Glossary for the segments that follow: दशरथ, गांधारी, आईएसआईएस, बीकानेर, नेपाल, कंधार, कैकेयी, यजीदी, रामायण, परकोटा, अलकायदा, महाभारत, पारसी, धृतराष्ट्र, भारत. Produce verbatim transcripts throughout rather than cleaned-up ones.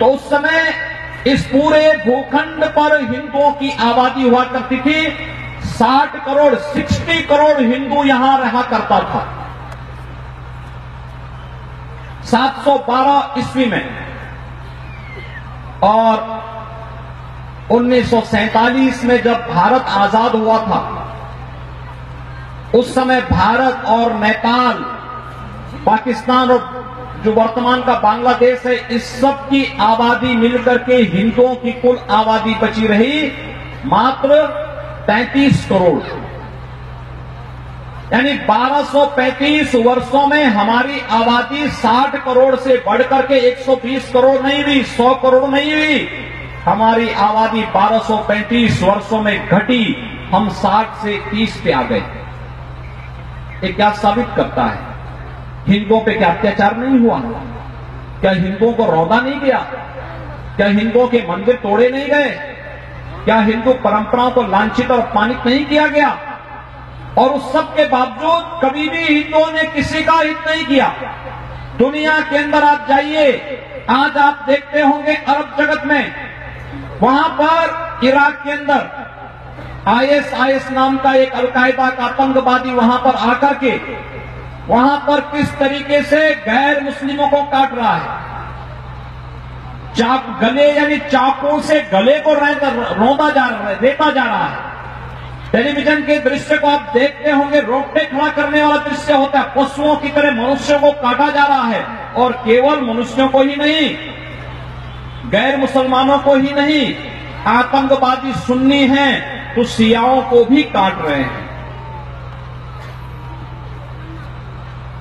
तो उस समय इस पूरे भूखंड पर हिंदुओं की आबादी हुआ करती थी। साठ करोड़ साठ करोड़ हिंदू यहां रहा करता था। सात सौ बारह ईस्वी में और उन्नीस सौ सैंतालीस में जब भारत आजाद हुआ था, उस समय भारत और नेपाल, पाकिस्तान और जो वर्तमान का बांग्लादेश है, इस सब की आबादी मिलकर के हिंदुओं की कुल आबादी बची रही मात्र पैंतीस करोड़। यानी बारह सौ पैंतीस वर्षों में हमारी आबादी साठ करोड़ से बढ़कर के एक सौ बीस करोड़ नहीं हुई, सौ करोड़ नहीं हुई। हमारी आबादी बारह सौ पैंतीस वर्षों में घटी, हम साठ से तीस पे आ गए। ये क्या साबित करता है? हिंदुओं पे क्या अत्याचार नहीं हुआ? क्या हिंदुओं को रौदा नहीं गया? क्या हिंदुओं के मंदिर तोड़े नहीं गए? क्या हिंदू परंपराओं को लांछित और अपमानित नहीं किया गया? और उस सब के बावजूद कभी भी हिंदुओं ने किसी का हित नहीं किया। दुनिया के अंदर आप जाइए, आज आप देखते होंगे अरब जगत में, वहां पर इराक के अंदर आईएसआईएस नाम का एक अलकायदा का आतंकवादी वहां पर आकर के वहां पर किस तरीके से गैर मुस्लिमों को काट रहा है। चाक गले यानी चाकू से गले को रोंदा जा रहा है, देता जा रहा है। टेलीविजन के दृश्य को आप देखते होंगे, रोकटे खड़ा करने वाला दृश्य होता है। पशुओं की तरह मनुष्यों को काटा जा रहा है, और केवल मनुष्यों को ही नहीं, गैर मुसलमानों को ही नहीं, आतंकवादी सुन्नी हैं तो शियाओं को भी काट रहे हैं।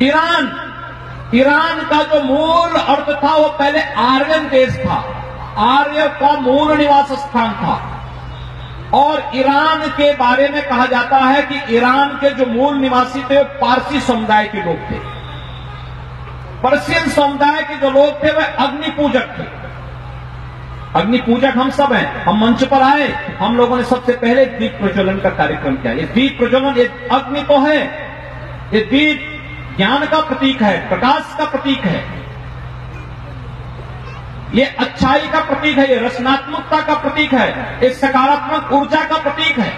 ईरान ईरान का जो मूल अर्थ था वो पहले आर्यन देश था, आर्य का मूल निवास स्थान था। और ईरान के बारे में कहा जाता है कि ईरान के जो मूल निवासी थे वो पारसी समुदाय के लोग थे। पर्शियन समुदाय के जो लोग थे वे अग्नि पूजक थे। अग्नि पूजक हम सब हैं। हम मंच पर आए, हम लोगों ने सबसे पहले दीप प्रज्वलन का कार्यक्रम किया। ये दीप प्रज्वलन, ये अग्नि तो है, ये दीप ज्ञान का प्रतीक है, प्रकाश का प्रतीक है, ये अच्छाई का प्रतीक है, ये रचनात्मकता का प्रतीक है, ये सकारात्मक ऊर्जा का प्रतीक है।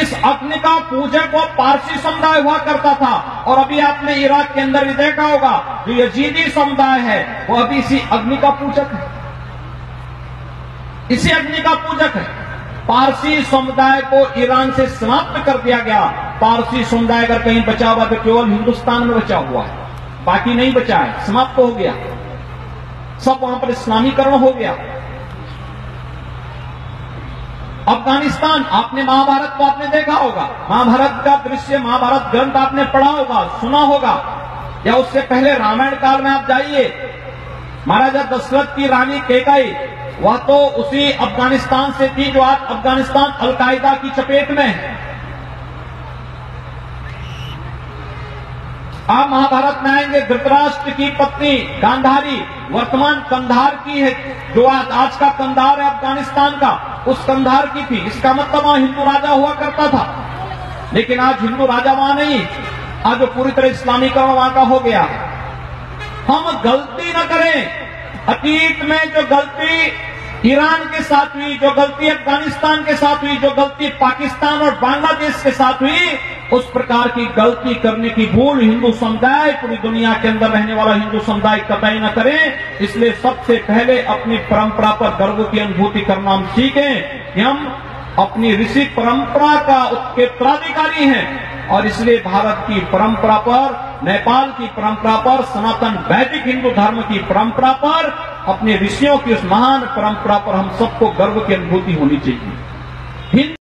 इस अग्नि का पूजक वो पारसी समुदाय हुआ करता था। और अभी आपने इराक के अंदर भी देखा होगा, जो यजीदी समुदाय है वो अभी इसी अग्नि का पूजक है, इसी अग्नि का पूजक है। पारसी समुदाय को ईरान से समाप्त कर दिया गया। पारसी समुदाय अगर कहीं बचा हुआ तो केवल हिंदुस्तान में बचा हुआ है, बाकी नहीं बचा है, समाप्त हो गया, सब वहां पर इस्लामीकरण हो गया। अफगानिस्तान, आपने महाभारत को आपने देखा होगा, महाभारत का दृश्य, महाभारत ग्रंथ आपने पढ़ा होगा, सुना होगा, या उससे पहले रामायण काल में आप जाइए। महाराजा दशरथ की रानी कैकेयी, वह तो उसी अफगानिस्तान से थी जो आज अफगानिस्तान अलकायदा की चपेट में है। आप महाभारत में आएंगे, धृतराष्ट्र की पत्नी गांधारी वर्तमान कंधार की है, जो आज आज का कंधार है अफगानिस्तान का, उस कंधार की थी। इसका मतलब वहां हिंदू राजा हुआ करता था, लेकिन आज हिंदू राजा वहां नहीं, आज वो पूरी तरह इस्लामीकरण वहां का हो गया। हम गलती न करें। अतीत में जो गलती ईरान के साथ हुई, जो गलती अफगानिस्तान के साथ हुई, जो गलती पाकिस्तान और बांग्लादेश के साथ हुई, उस प्रकार की गलती करने की भूल हिंदू समुदाय, पूरी दुनिया के अंदर रहने वाला हिंदू समुदाय कतई न करे। इसलिए सबसे पहले अपनी परंपरा पर गर्व की अनुभूति करना हम सीखें कि हम अपनी ऋषि परंपरा का उसके उत्तराधिकारी हैं। और इसलिए भारत की परंपरा पर, नेपाल की परंपरा पर, सनातन वैदिक हिंदू धर्म की परंपरा पर, अपने ऋषियों की उस महान परंपरा पर हम सबको गर्व की अनुभूति होनी चाहिए।